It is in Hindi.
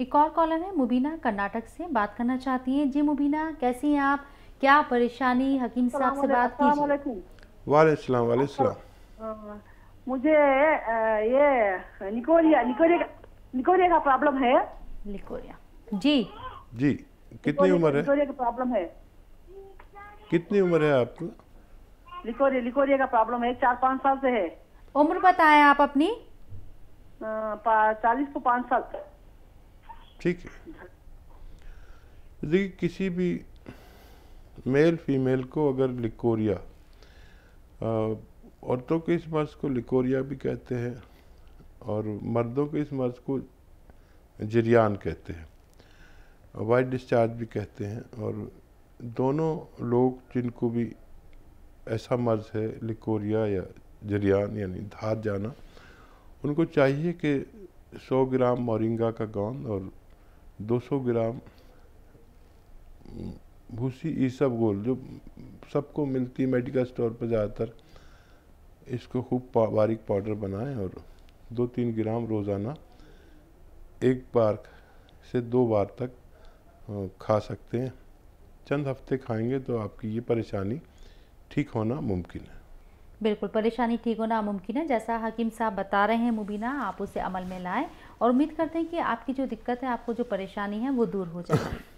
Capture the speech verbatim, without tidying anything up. एक और कॉलर है मुबीना कर्नाटक से, बात करना चाहती हैं। जी मुबीना, कैसी हैं आप, क्या परेशानी हकीम साहब से बात की? वालेकुम अस्सलाम। मुझे ये लिकोरिया लिकोरिया लिकोरिया का प्रॉब्लम है। लिकोरिया जी जी। कितनी उम्र है? लिकोरिया का प्रॉब्लम है। कितनी उम्र है आपको? लिकोरिया लिकोरिया का प्रॉब्लम है, चार पाँच साल से है। उम्र बताएं आप अपनी। चालीस को पाँच साल। ठीक है। देखिए, किसी भी मेल फीमेल को अगर लिकोरिया, औरतों के इस मर्ज़ को लिकोरिया भी कहते हैं और मर्दों के इस मर्ज़ को जिरियान कहते हैं, वाइट डिस्चार्ज भी कहते हैं। और दोनों लोग जिनको भी ऐसा मर्ज़ है लिकोरिया या जिरियान यानी धात जाना, उनको चाहिए कि सौ ग्राम मोरिंगा का गोंद और दो सौ ग्राम भूसी इसबगोल जो सबको मिलती है मेडिकल स्टोर पर ज़्यादातर, इसको खूब बारीक पाउडर बनाएं और दो तीन ग्राम रोज़ाना एक बार से दो बार तक खा सकते हैं। चंद हफ्ते खाएंगे तो आपकी ये परेशानी ठीक होना मुमकिन है। बिल्कुल, परेशानी ठीक होना मुमकिन है। जैसा हकीम साहब बता रहे हैं मुबीना, आप उसे अमल में लाएं और उम्मीद करते हैं कि आपकी जो दिक्कत है, आपको जो परेशानी है वो दूर हो जाएगी।